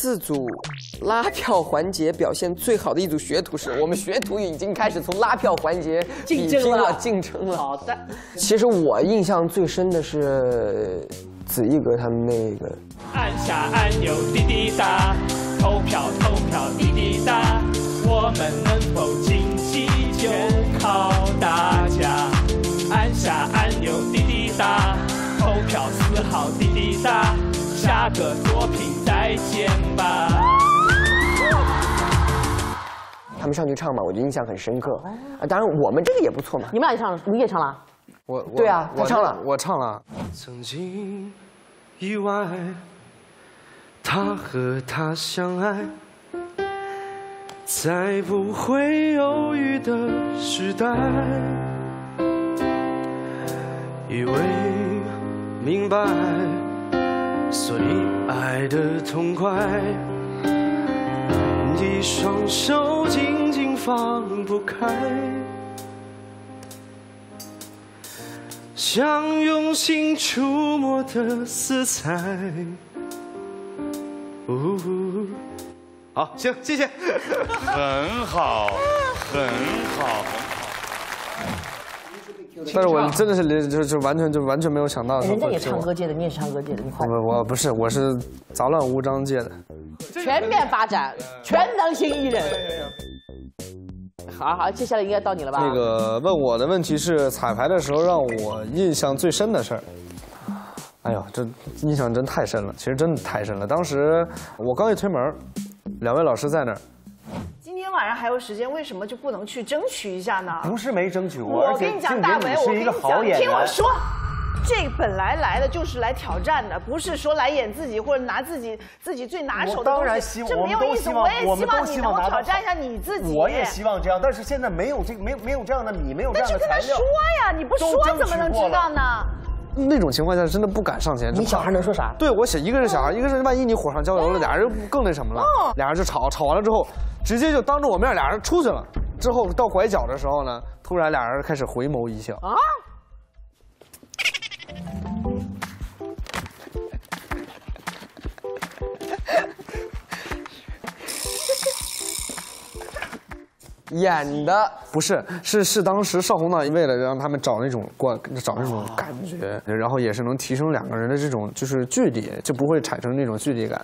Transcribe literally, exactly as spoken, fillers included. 四组拉票环节表现最好的一组学徒时，我们学徒已经开始从拉票环节比拼了、竞争了。好的。其实我印象最深的是子一格他们那个。按下按钮，滴滴答，投票投票，滴滴答，我们能否晋级就靠大家。按下按钮，滴滴答，投票四号，滴滴答。 下个作品再见吧。他们上去唱嘛，我就印象很深刻。啊，当然我们这个也不错嘛。你们俩也唱了，你也唱了。我，对啊，我唱了，我唱了。曾经意外，他和她相爱，在不会犹豫的时代，以为明白。 所以爱的痛快，一双手紧紧放不开，想用心触摸的色彩。哦，好，行，谢谢，很好，很好。 但是我真的是连就就完全就完全没有想到。人家也唱歌界的，你也唱歌界的，你好。我我不是，我是杂乱无章界的。全面发展，全能型艺人。好好，接下来应该到你了吧？那个问我的问题是彩排的时候让我印象最深的事儿。哎呦，这印象真太深了，其实真的太深了。当时我刚一推门，两位老师在那儿。 晚上还有时间，为什么就不能去争取一下呢？不是没争取过，我跟你讲，大伟，我跟你讲，听我说，这本来来的就是来挑战的，不是说来演自己或者拿自己自己最拿手的东西，这没有意思。我也希望你能够挑战一下你自己。我也希望这样，但是现在没有这个，没有没有这样的米，没有这样的材料。但是跟他说呀，你不说怎么能知道呢？ 那种情况下真的不敢上前。你小孩能说啥？对我写一个是小孩，一个是万一你火上浇油了，俩人更那什么了。俩人就吵，吵完了之后，直接就当着我面俩人出去了。之后到拐角的时候呢，突然俩人开始回眸一笑。啊！演的不是，是是当时邵红呢，为了让他们找那种关，找那种感觉，然后也是能提升两个人的这种就是距离，就不会产生那种距离感。